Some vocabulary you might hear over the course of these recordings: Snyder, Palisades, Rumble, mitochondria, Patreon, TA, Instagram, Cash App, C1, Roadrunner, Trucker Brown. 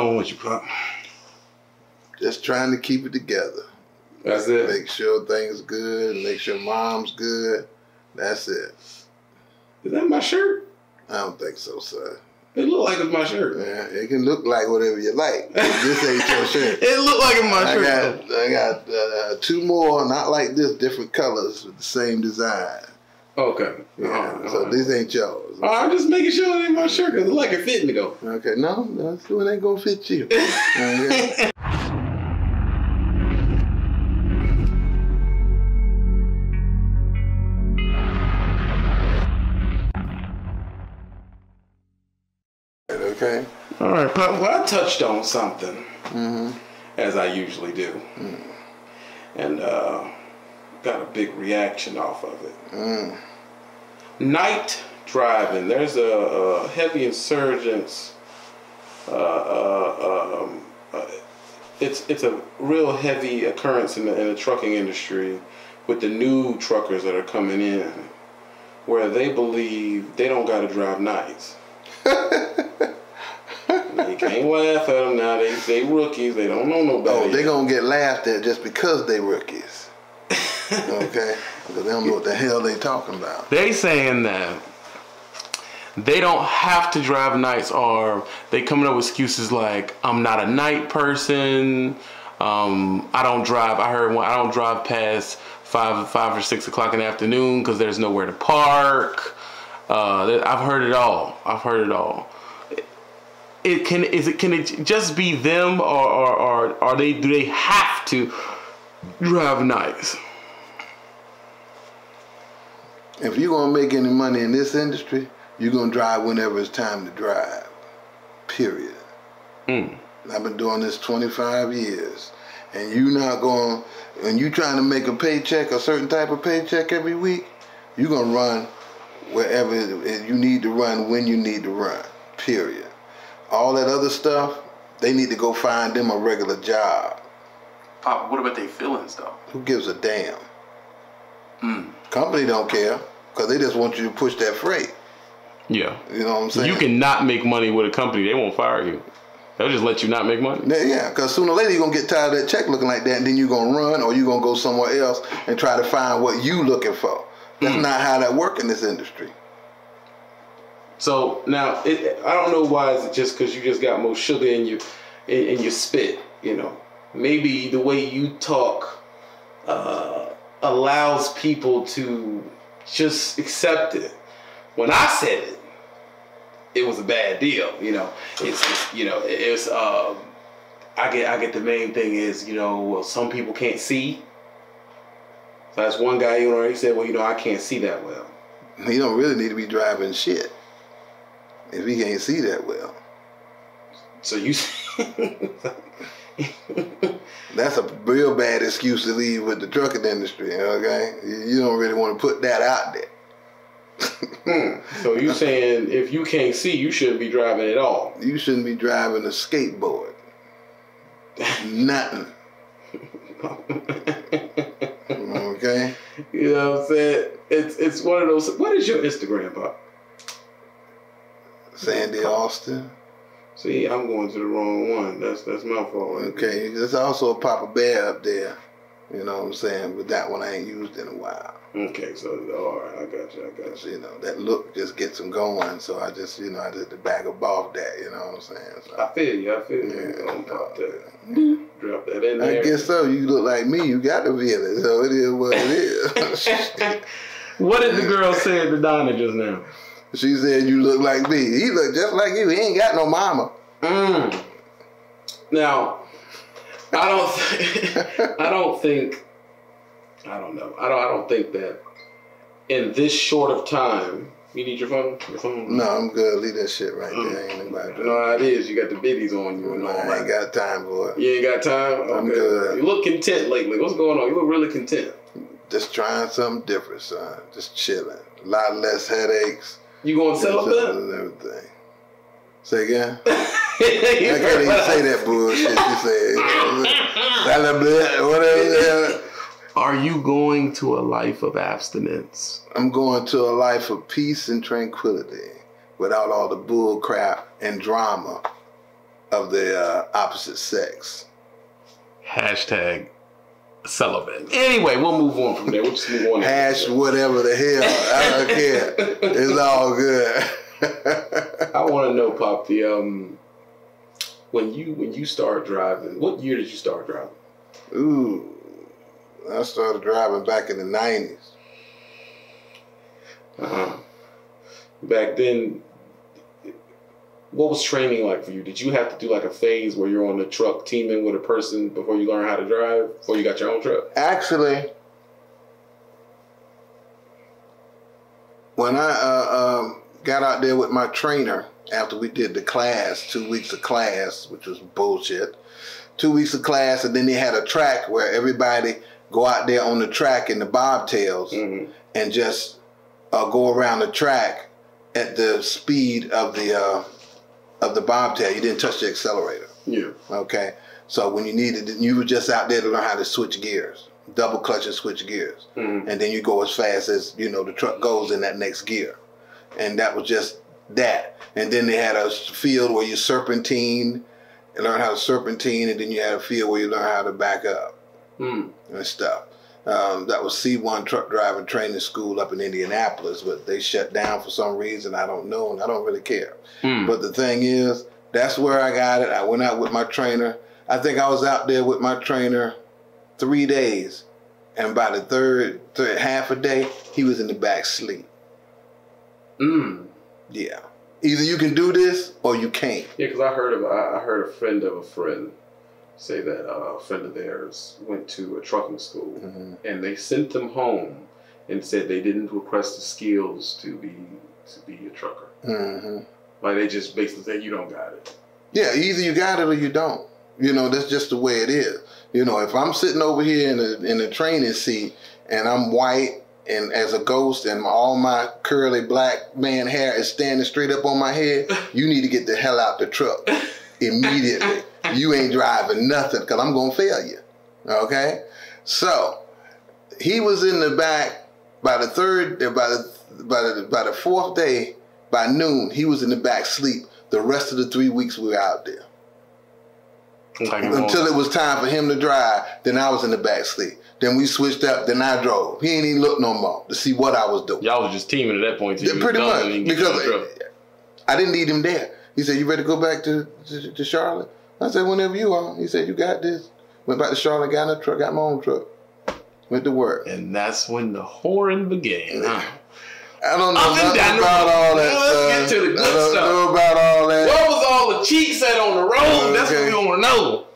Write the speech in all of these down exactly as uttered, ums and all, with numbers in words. on with you, Pop? Just trying to keep it together. That's it. Make sure things good. Make sure mom's good. That's it. Is that my shirt? I don't think so, son. It look like it's my shirt. Yeah, it can look like whatever you like. This ain't your shirt. It look like it's my I shirt. Got, I got uh, two more, not like this, different colors with the same design. Okay. Yeah, all right, so all right. These ain't yours. All right, I'm just making sure it ain't my shirt because it like it fit me though. Okay, no, no, it ain't gonna fit you. Okay. Okay. All right, Pop. Well, I touched on something, mm-hmm. as I usually do, mm. and uh, got a big reaction off of it. Mm. Night driving. There's a, a heavy insurgence. Uh, uh, um, uh, it's it's a real heavy occurrence in the, in the trucking industry with the new truckers that are coming in, where they believe they don't got to drive nights. You can't laugh at them now. They they rookies. They don't know nobody. Oh, they're gonna get laughed at just because they rookies. Okay, because they don't know what the hell they talking about. They saying that they don't have to drive nights, or they coming up with excuses like I'm not a night person. Um, I don't drive. I heard one. I don't drive past five five or six o'clock in the afternoon because there's nowhere to park. Uh, I've heard it all. I've heard it all. It can is it can it just be them or or, or are they do they have to drive nights? If you're gonna make any money in this industry, you're gonna drive whenever it's time to drive. Period. Mm. I've been doing this twenty-five years, and you're not gonna when you trying to make a paycheck, a certain type of paycheck every week, you're gonna run wherever you need to run when you need to run. Period. All that other stuff, they need to go find them a regular job. Pop, what about their feelings, though? Who gives a damn? Mm. Company don't care, because they just want you to push that freight. Yeah. You know what I'm saying? You cannot make money with a company. They won't fire you. They'll just let you not make money. Yeah, because sooner or later you're going to get tired of that check looking like that, and then you're going to run, or you're going to go somewhere else and try to find what you looking for. That's mm. not how that works in this industry. So now, it, I don't know why is it just because you just got more sugar in your in, in your spit, you know. Maybe the way you talk uh, allows people to just accept it. When I said it, it was a bad deal, you know. It's, it's you know, it's uh, I get I get the main thing is you know well, some people can't see. So that's one guy you know he said well you know I can't see that well. You don't really need to be driving shit. If he can't see that well, so you. That's a real bad excuse to leave with the trucking industry. Okay, you don't really want to put that out there. So you saying if you can't see, you shouldn't be driving at all. You shouldn't be driving a skateboard. Nothing. Okay. You know what I'm saying? It's it's one of those. What is your Instagram, Pop? Sandy Austin. See, I'm going to the wrong one. That's that's my fault. Okay, there's also a Papa Bear up there. You know what I'm saying? But that one I ain't used in a while. Okay, so all right, I got you, I got you. You know that look just gets them going. So I just, you know, I just back above that. You know what I'm saying? So, I feel you. I feel you. Yeah, don't pop that. Yeah. Drop that in there. I guess so. You look like me. You got to feel it. So it is what it is. What did the girl say to Donna just now? She said, you look like me. He look just like you. He ain't got no mama. Mm. Now, I don't, th I don't think, I don't know. I don't, I don't think that in this short of time, you need your phone? Your phone? No, I'm good. Leave that shit right mm. there. Ain't nobody doing. No, it is. You got the biddies on you. And no, all I ain't right. got time for it. You ain't got time? Okay. I'm good. You look content lately. What's going on? You look really content. Just trying something different, son. Just chilling. A lot less headaches. You gonna sell up there? And everything. Say again? I can't even say that bullshit you said. Whatever. Are you going to a life of abstinence? I'm going to a life of peace and tranquility without all the bull crap and drama of the uh, opposite sex. Hashtag celibate. Anyway, we'll move on from there. We'll just move on. Hash whatever the hell. I don't care. It's all good. I want to know, Pop, the um, when you when you start driving, what year did you start driving? Ooh, I started driving back in the nineties. Uh-huh. Back then, what was training like for you? Did you have to do like a phase where you're on the truck teaming with a person before you learn how to drive, before you got your own truck? Actually, when I uh, um, got out there with my trainer after we did the class, two weeks of class, which was bullshit, two weeks of class, and then they had a track where everybody go out there on the track in the bobtails mm-hmm. and just uh, go around the track at the speed of the uh, of the bobtail. You didn't touch the accelerator. Yeah. Okay. So when you needed, you were just out there to learn how to switch gears, double clutch and switch gears, mm-hmm. and then you go as fast as you know the truck goes in that next gear, and that was just that. And then they had a field where you serpentine and learn how to serpentine, and then you had a field where you learn how to back up mm. and stuff. Um, that was C one truck driving training school up in Indianapolis, but they shut down for some reason. I don't know, and I don't really care. Mm. But the thing is, that's where I got it. I went out with my trainer. I think I was out there with my trainer three days, and by the third, third half a day, he was in the back sleep. Mm. Yeah. Either you can do this or you can't. Yeah, because I heard of I heard a friend of a friend say that uh, a friend of theirs went to a trucking school mm-hmm. and they sent them home and said they didn't request the skills to be to be a trucker. Mm-hmm. Like they just basically said you don't got it. Yeah, either you got it or you don't. You know, that's just the way it is. You know, if I'm sitting over here in a in a training seat and I'm white and as a ghost and all my curly black man hair is standing straight up on my head, you need to get the hell out the truck immediately. You ain't driving nothing because I'm going to fail you. Okay? So he was in the back by the third, by the, by the, by the fourth day, by noon, he was in the back sleep. The rest of the three weeks we were out there. Until it was time for him to drive, then I was in the back sleep. Then we switched up, then I drove. He ain't even look no more to see what I was doing. Y'all was just teaming at that point. Yeah, pretty much. Because I didn't need him there. He said, you ready to go back to, to, to Charlotte? I said, whenever you are. He said, you got this. Went back to Charlotte, got in a truck, got my own truck. Went to work. And that's when the whoring began. Huh? I don't know nothing about all that stuff. Let's get to the good stuff. I don't know about all that. What was all the cheeks at on the road? Okay. That's what we don't know.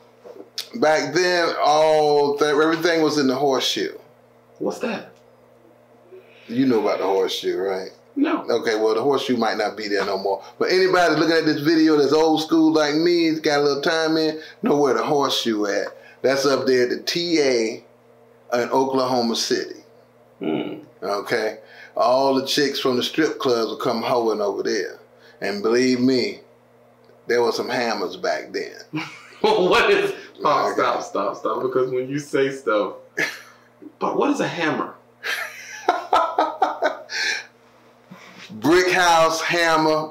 Back then, all th everything was in the horseshoe. What's that? You know about the horseshoe, right? No. Okay, well, the horseshoe might not be there no more. But anybody looking at this video that's old school like me, got a little time in, know where the horseshoe at. That's up there at the T A in Oklahoma City. Hmm. Okay? All the chicks from the strip clubs would come hoeing over there. And believe me, there were some hammers back then. What is... Oh, stop, stop, stop. Because when you say stuff... But what is a hammer? Brick house, hammer.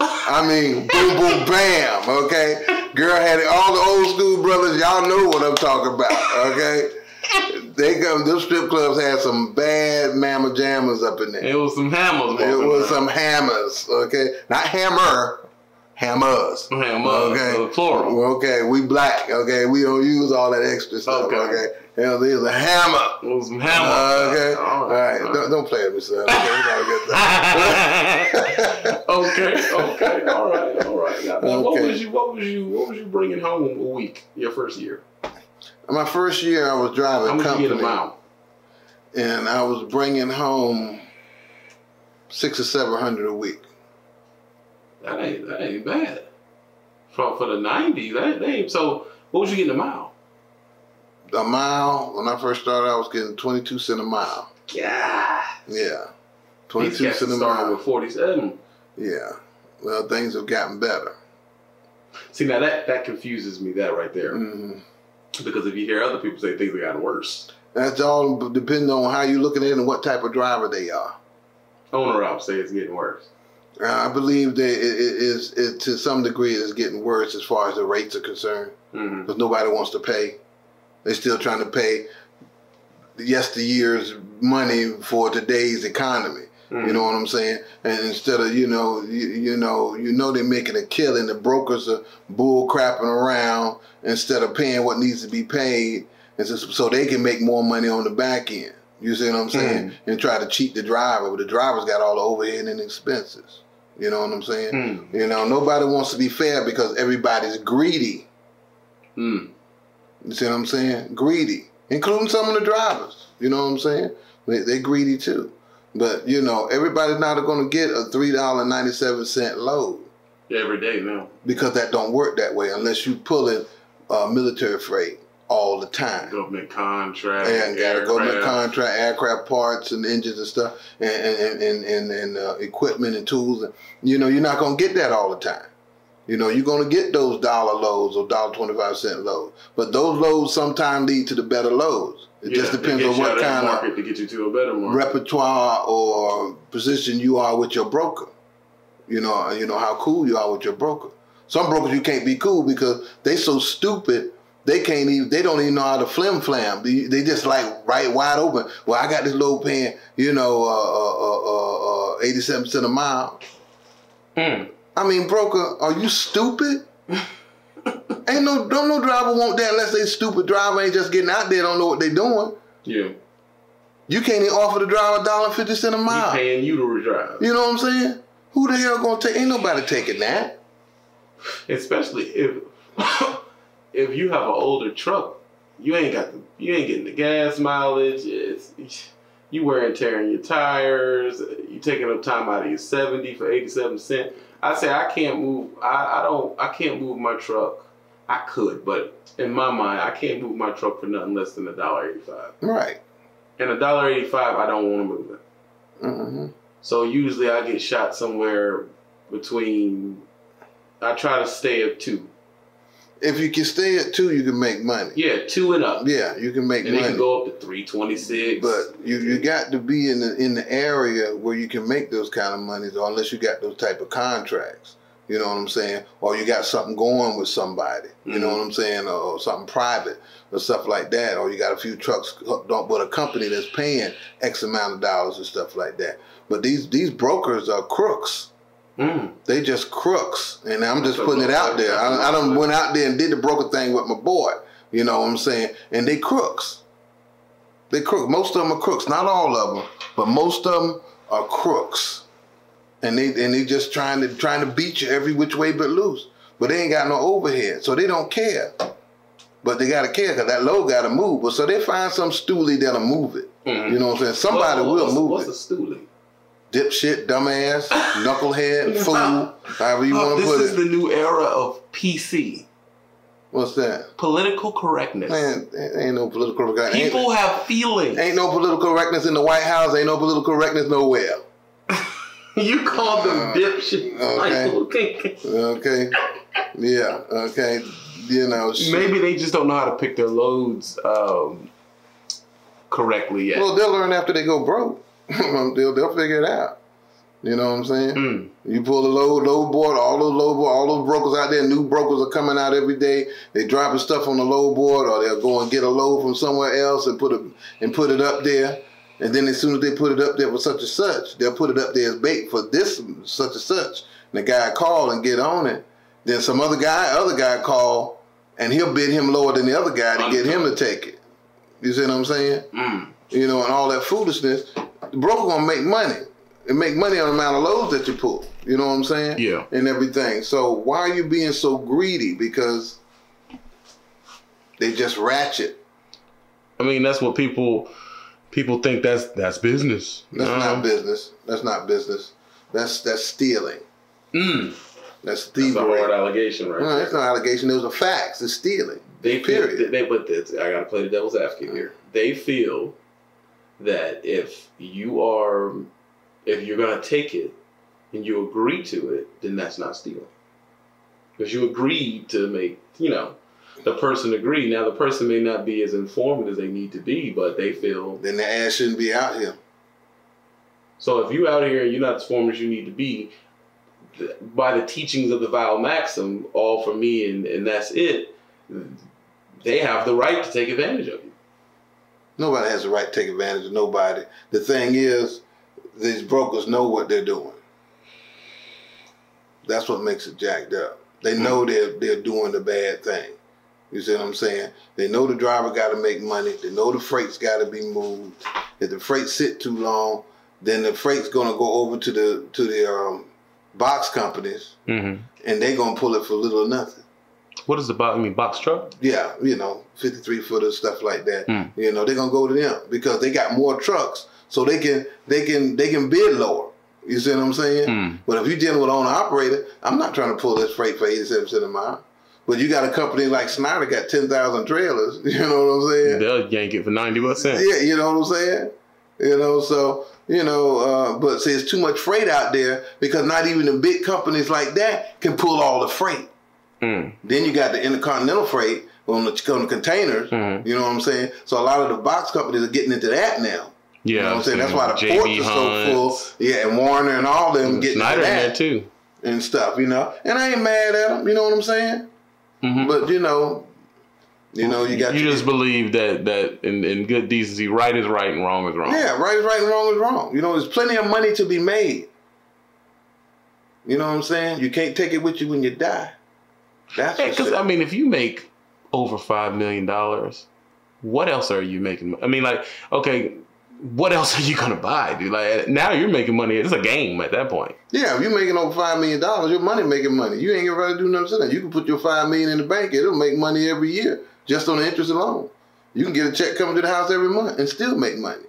I mean, boom, boom, bam, okay? Girl had it. All the old school brothers, y'all know what I'm talking about, okay? They come. Those strip clubs had some bad mamma jammers up in there. It was some hammers. It was some hammers. Okay, not hammer, hammers. Hammers. Okay, plural. Okay, we black. Okay, we don't use all that extra stuff. Okay, okay. Hell, there's a hammer. It was some hammer. Okay, all right. All right. Don't, don't play with me, son. Okay, okay, okay. All right, all right. Now, okay. What was you? What was you? What was you bringing home a week? Your first year. My first year, I was driving company. How much you get a mile? And I was bringing home six or seven hundred a week. That ain't that ain't bad. For for the nineties, that, that ain't so. What was you getting a mile? A mile. When I first started, I was getting twenty-two cent a mile. Yeah. Yeah. Twenty-two cent a mile. Started with forty-seven. Yeah. Well, things have gotten better. See, now that that confuses me. That right there. Mm-hmm. Because if you hear other people say things, they got worse. That's all depending on how you're looking at it and what type of driver they are. Owner, I'll say it's getting worse. Uh, I believe that it, it is it, to some degree it's getting worse as far as the rates are concerned, because mm-hmm. nobody wants to pay. They're still trying to pay yesteryear's money for today's economy. Mm-hmm. You know what I'm saying? And instead of, you know, you, you know, you know they're making a killing. The brokers are bull crapping around instead of paying what needs to be paid, and so, so they can make more money on the back end. You see what I'm saying? Mm. And try to cheat the driver, but the driver's got all the overhead and expenses. You know what I'm saying? Mm. You know, nobody wants to be fair because everybody's greedy. Mm. You see what I'm saying? Greedy, including some of the drivers. You know what I'm saying? They, they're greedy too. But, you know, everybody's not going to get a three ninety-seven load. Every day now. Because that don't work that way unless you pulling uh, military freight all the time. Government contract, and aircraft. Government contract, aircraft parts and engines and stuff, and and and, and, and uh, equipment and tools. And, you know, you're not gonna get that all the time. You know, you're gonna get those dollar loads or dollar twenty-five cent loads, but those loads sometimes lead to the better loads. It yeah, just depends on what kind of, of to get you to a better market. Repertoire or position you are with your broker. You know, you know how cool you are with your broker. Some brokers you can't be cool because they so stupid. They can't even, they don't even know how to flim flam. They just like right wide open. Well, I got this low paying, you know, uh, uh, uh, uh, eighty-seven cents a mile. Mm. I mean, broker, are you stupid? Ain't no, don't no driver want that unless they stupid driver ain't just getting out there, don't know what they doing. Yeah. You can't even offer the driver a dollar fifty cents a mile. He paying you to drive. You know what I'm saying? Who the hell gonna take, ain't nobody taking that. Especially if... If you have an older truck, you ain't got the, you ain't getting the gas mileage. It's, you wear and tearing your tires. You taking up time out of your seventy for eighty-seven cents. I say I can't move. I, I don't. I can't move my truck. I could, but in my mind, I can't move my truck for nothing less than a dollar eighty-five. Right. And a dollar eighty-five, I don't want to move it. Mm-hmm. So usually I get shot somewhere between. I try to stay at two. If you can stay at two, you can make money. Yeah, two and up. Yeah, you can make and money. And it can go up to three twenty six. But you you got to be in the in the area where you can make those kind of monies, or unless you got those type of contracts. You know what I'm saying? Or you got something going with somebody. You mm-hmm. know what I'm saying? Or, or something private or stuff like that. Or you got a few trucks hooked up with a company that's paying X amount of dollars and stuff like that. But these these brokers are crooks. Mm. They just crooks, and I'm just putting it out there. I, I done went out there and did the broker thing with my boy. You know what I'm saying? And they crooks. They crook. Most of them are crooks. Not all of them, but most of them are crooks. And they and they just trying to trying to beat you every which way but loose. But they ain't got no overhead, so they don't care. But they gotta care because that load gotta move. But so they find some stoolie that'll move it. Mm. You know what I'm saying? Somebody well, will move what's it. What's a stoolie? Dipshit, dumbass, knucklehead, fool, however you want to put it. This is the new era of P C. What's that? Political correctness. Man, ain't no political correctness. People ain't, have feelings. Ain't no political correctness in the White House. Ain't no political correctness nowhere. You called them uh, dipshit. Okay. Like, okay. Okay. Yeah. Okay. You know. Shit. Maybe they just don't know how to pick their loads um, correctly yet. Well, they'll learn after they go broke. they'll, they'll figure it out. You know what I'm saying? Mm. You pull the low, low board, all those low board, all those brokers out there, new brokers are coming out every day. They dropping stuff on the low board, or they'll go and get a load from somewhere else and put it, and put it up there. And then as soon as they put it up there for such and such, they'll put it up there as bait for this such and such. And the guy call and get on it. Then some other guy, other guy call, and he'll bid him lower than the other guy to get him to take it. You see what I'm saying? Mm. You know, and all that foolishness. The broker gonna make money and make money on the amount of loads that you pull. You know what I'm saying? Yeah. And everything. So why are you being so greedy? Because they just ratchet. I mean, that's what people people think that's that's business. That's um, not business. That's not business. That's that's stealing. Mm. That's thievery. That's a hard allegation, right? No, it's not an allegation. Those are facts. It's stealing. They period. Feel, they put this. I gotta play the devil's advocate here. They feel that if you are, if you're gonna take it and you agree to it, then that's not stealing. Because you agreed to make, you know, the person agreed. Now the person may not be as informed as they need to be, but they feel. Then the ass shouldn't be out here. So if you're out here and you're not as informed as you need to be, by the teachings of the vile maxim, all for me and, and that's it, they have the right to take advantage of you. Nobody has the right to take advantage of nobody. The thing is, these brokers know what they're doing. That's what makes it jacked up. They know they're, they're doing the bad thing. You see what I'm saying? They know the driver got to make money. They know the freight's got to be moved. If the freight sit too long, then the freight's going to go over to the to the um, box companies, mm-hmm. and they're going to pull it for little or nothing. What is the box? I mean, box truck? Yeah, you know, fifty-three footers, stuff like that. Mm. You know, they're going to go to them because they got more trucks, so they can they can they can bid lower. You see what I'm saying? Mm. But if you're dealing with owner operator, I'm not trying to pull this freight for eighty-seven cents a mile. But you got a company like Snyder got ten thousand trailers. You know what I'm saying? They'll yank it for ninety percent. Yeah, you know what I'm saying? You know, so, you know, uh, but see, it's too much freight out there because not even the big companies like that can pull all the freight. Mm. Then you got the intercontinental freight on the, on the containers. Mm-hmm. You know what I'm saying? So a lot of the box companies are getting into that now. Yeah, you know what I'm saying? That's why the J B ports are so Hunts. Full. Yeah, and Warner and all them getting Snyder into that. Had too. And stuff, you know? And I ain't mad at them. You know what I'm saying? Mm-hmm. But you know, you know, you got you just believe that that in, in good decency, right is right and wrong is wrong. Yeah, right is right and wrong is wrong. You know, there's plenty of money to be made. You know what I'm saying? You can't take it with you when you die. That's yeah, because I mean, if you make over five million dollars, what else are you making? I mean, like, okay, what else are you gonna buy, dude? Like now you're making money. It's a game at that point. Yeah, if you're making over five million dollars, your money making money. You ain't gonna do nothing to that. You can put your five million in the bank, it'll make money every year, just on the interest alone. You can get a check coming to the house every month and still make money.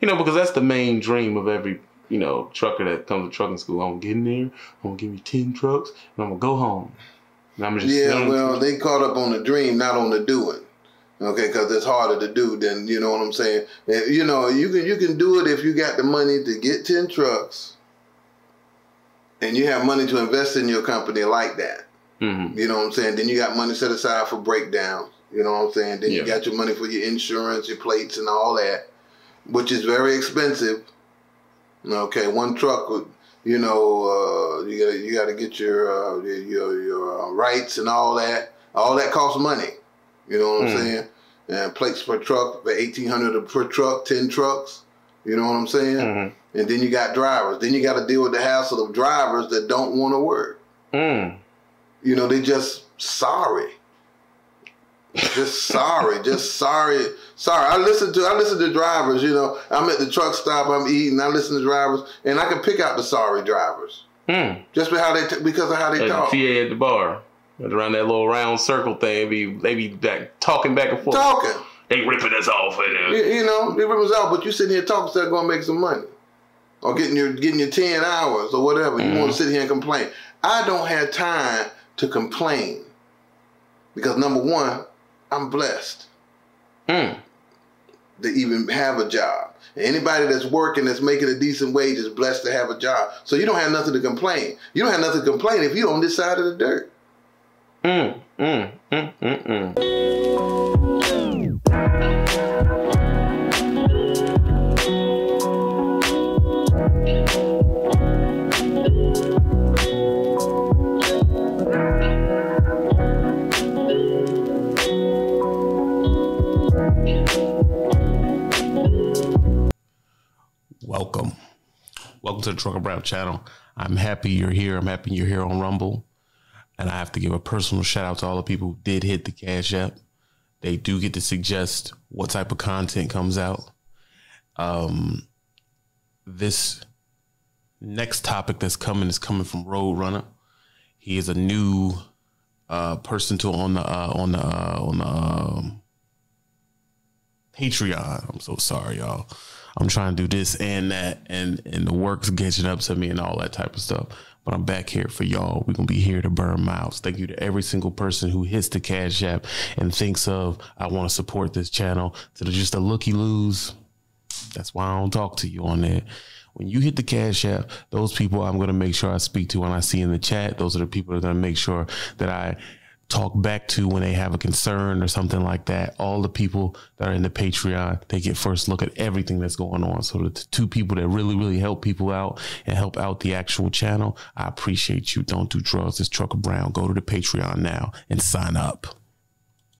You know, because that's the main dream of every, you know, trucker that comes to trucking school. I'm gonna get in there, I'm gonna give me ten trucks, and I'm gonna go home. And I'm just Yeah, well, they caught up on the dream, not on the doing. Okay, because it's harder to do than, you know what I'm saying? You know, you can you can do it if you got the money to get ten trucks and you have money to invest in your company like that. Mm-hmm. You know what I'm saying? Then you got money set aside for breakdowns. You know what I'm saying? Then yeah. you got your money for your insurance, your plates and all that, which is very expensive. Okay, one truck would, you know, uh, you got you got to get your, uh, your, your, your uh, rights and all that. All that costs money. You know what I'm mm. saying? And plates per truck, the eighteen hundred per truck, ten trucks. You know what I'm saying? Mm-hmm. And then you got drivers. Then you got to deal with the hassle of drivers that don't want to work. Mm. You know, they just sorry. Just sorry. Just sorry. Sorry. I listen to I listen to drivers, you know. I'm at the truck stop. I'm eating. I listen to drivers. And I can pick out the sorry drivers. Mm. Just how they t- because of how they There's talk. T A at the bar. Around that little round circle thing, be, they be back, talking back and forth. Talking. They ripping us off. You, you know, they ripping us off, but you sitting here talking instead of going to make some money. Or getting your getting your ten hours or whatever. Mm. You want to sit here and complain. I don't have time to complain. Because number one, I'm blessed mm. to even have a job. Anybody that's working, that's making a decent wage is blessed to have a job. So you don't have nothing to complain. You don't have nothing to complain if you're on this side of the dirt. Mm, mm, mm, mm, mm. Welcome. Welcome to the Trucker Brown channel. I'm happy you're here. I'm happy you're here on Rumble. And I have to give a personal shout out to all the people who did hit the Cash App. They do get to suggest what type of content comes out. Um, this next topic that's coming is coming from Roadrunner. He is a new uh, person to on the uh, on the uh, on the um, Patreon. I'm so sorry, y'all. I'm trying to do this and that, and and the work's catching up to me and all that type of stuff. But I'm back here for y'all. We're going to be here to burn miles. Thank you to every single person who hits the Cash App and thinks of, I want to support this channel. So there's just a looky-loos. That's why I don't talk to you on there. When you hit the Cash App, those people I'm going to make sure I speak to when I see in the chat. Those are the people that are going to make sure that I talk back to when they have a concern or something like that. All the people that are in the Patreon, they get first look at everything that's going on. So the two people that really, really help people out and help out the actual channel, I appreciate you. Don't do drugs. It's Trucker Brown. Go to the Patreon now and sign up.